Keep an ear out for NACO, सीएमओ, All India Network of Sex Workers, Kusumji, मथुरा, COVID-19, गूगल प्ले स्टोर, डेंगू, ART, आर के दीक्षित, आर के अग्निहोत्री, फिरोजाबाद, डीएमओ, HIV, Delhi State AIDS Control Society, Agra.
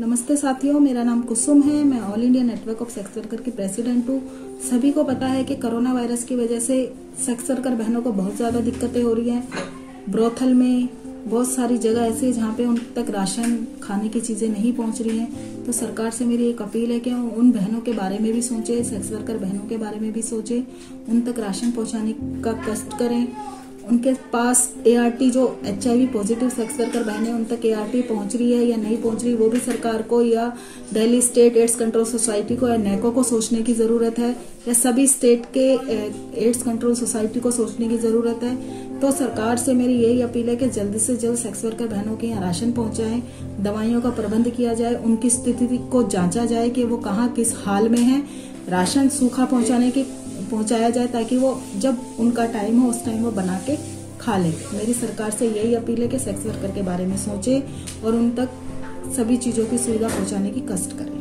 नमस्ते साथियों, मेरा नाम कुसुम है। मैं All India Network of Sex Worker की प्रेसिडेंट हूँ। सभी को पता है कि कोरोना वायरस की वजह से सेक्स वर्कर बहनों को बहुत ज़्यादा दिक्कतें हो रही हैं। ब्रोथल में बहुत सारी जगह ऐसी है जहाँ पे उन तक राशन, खाने की चीज़ें नहीं पहुँच रही हैं। तो सरकार से मेरी एक अपील है कि उन बहनों के बारे में भी सोचें, सेक्स वर्कर बहनों के बारे में भी सोचें, उन तक राशन पहुँचाने का कष्ट करें। उनके पास ART जो HIV पॉजिटिव सेक्स वर्कर बहनें, उन तक ART पहुंच रही है या नहीं पहुंच रही, वो भी सरकार को या Delhi state AIDS control society को या NACO को सोचने की ज़रूरत है, या सभी स्टेट के एड्स कंट्रोल सोसाइटी को सोचने की ज़रूरत है। तो सरकार से मेरी यही अपील है कि जल्द से जल्द सेक्स वर्कर बहनों के यहाँ राशन पहुँचाएँ, दवाइयों का प्रबंध किया जाए, उनकी स्थिति को जाँचा जाए कि वो कहाँ किस हाल में हैं, राशन सूखा पहुंचाया जाए ताकि वो जब उनका टाइम हो उस टाइम वो बना के खा लें। मेरी सरकार से यही अपील है कि सेक्स वर्कर के बारे में सोचें और उन तक सभी चीज़ों की सुविधा पहुंचाने की कष्ट करें।